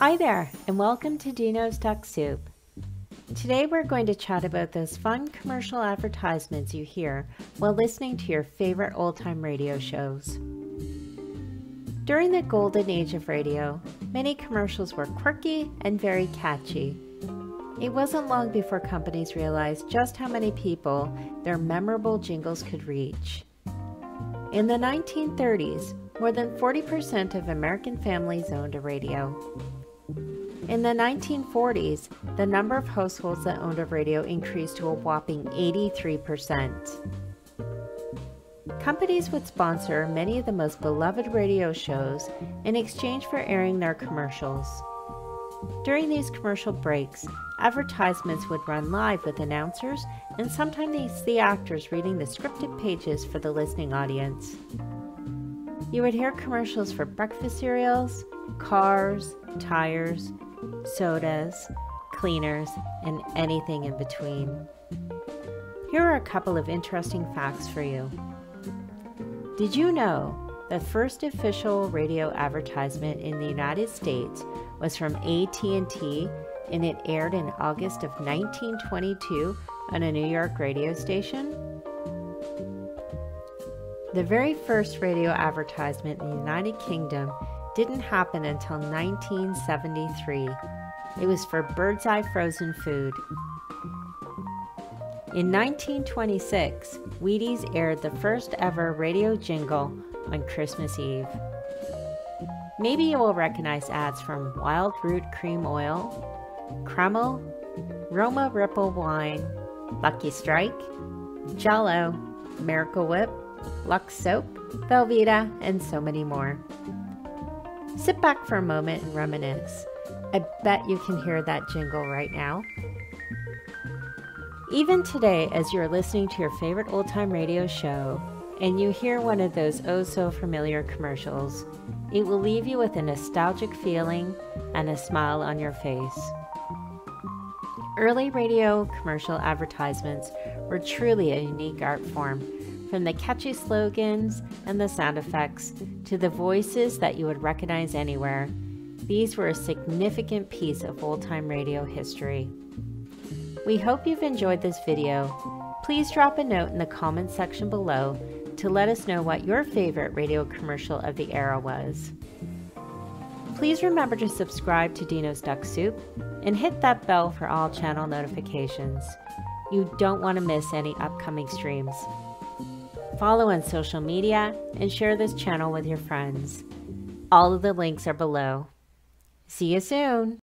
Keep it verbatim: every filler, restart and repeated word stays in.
Hi there, and welcome to Dino's Duck Soup. Today we're going to chat about those fun commercial advertisements you hear while listening to your favorite old-time radio shows. During the golden age of radio, many commercials were quirky and very catchy. It wasn't long before companies realized just how many people their memorable jingles could reach. In the nineteen thirties, more than forty percent of American families owned a radio. In the nineteen forties, the number of households that owned a radio increased to a whopping eighty-three percent. Companies would sponsor many of the most beloved radio shows in exchange for airing their commercials. During these commercial breaks, advertisements would run live with announcers and sometimes the actors reading the scripted pages for the listening audience. You would hear commercials for breakfast cereals, cars, tires, sodas, cleaners, and anything in between. Here are a couple of interesting facts for you. Did you know the first official radio advertisement in the United States was from A T and T, and it aired in August of nineteen twenty-two on a New York radio station? The very first radio advertisement in the United Kingdom didn't happen until nineteen seventy-three. It was for Bird's Eye frozen food. In nineteen twenty-six, Wheaties aired the first ever radio jingle on Christmas Eve. Maybe you will recognize ads from Wild Root Cream Oil, Cremel, Roma Ripple Wine, Lucky Strike, Jello, Miracle Whip, Lux Soap, Velveeta, and so many more. Sit back for a moment and reminisce. I bet you can hear that jingle right now. Even today, as you're listening to your favorite old-time radio show and you hear one of those oh-so-familiar commercials, it will leave you with a nostalgic feeling and a smile on your face. Early radio commercial advertisements were truly a unique art form, from the catchy slogans and the sound effects to the voices that you would recognize anywhere. These were a significant piece of old-time radio history. We hope you've enjoyed this video. Please drop a note in the comments section below to let us know what your favorite radio commercial of the era was. Please remember to subscribe to Dino's Duck Soup and hit that bell for all channel notifications. You don't want to miss any upcoming streams. Follow on social media and share this channel with your friends. All of the links are below. See you soon!